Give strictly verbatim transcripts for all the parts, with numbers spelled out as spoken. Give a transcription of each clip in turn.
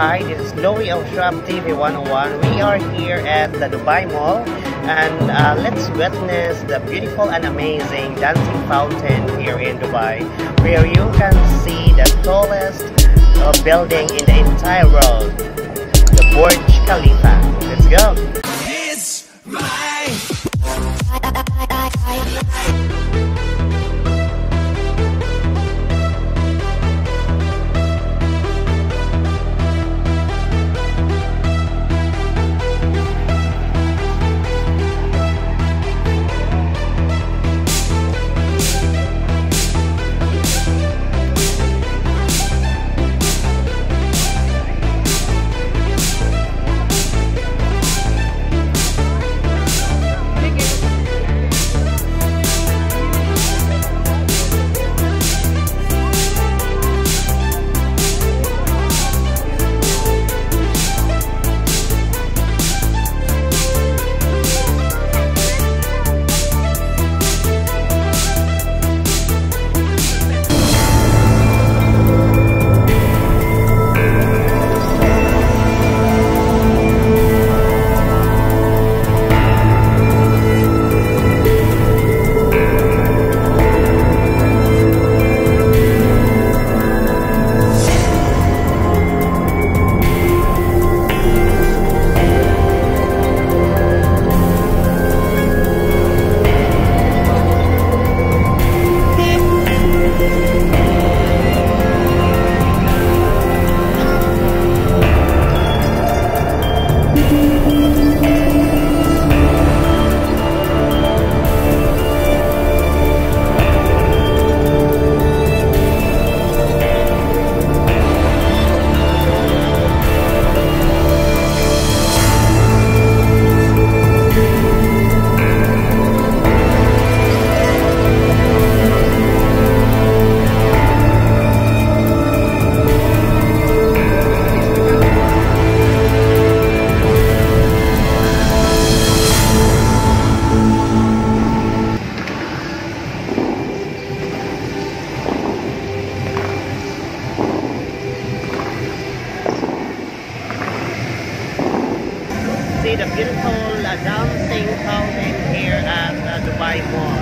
Hi, this is LoyoShop T V one oh one. We are here at the Dubai Mall, and uh, let's witness the beautiful and amazing dancing fountain here in Dubai, where you can see the tallest uh, building in the entire world, the Burj Khalifa. Let's go! It's my the beautiful uh, dancing fountain here at uh, Dubai Mall.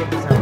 get this out.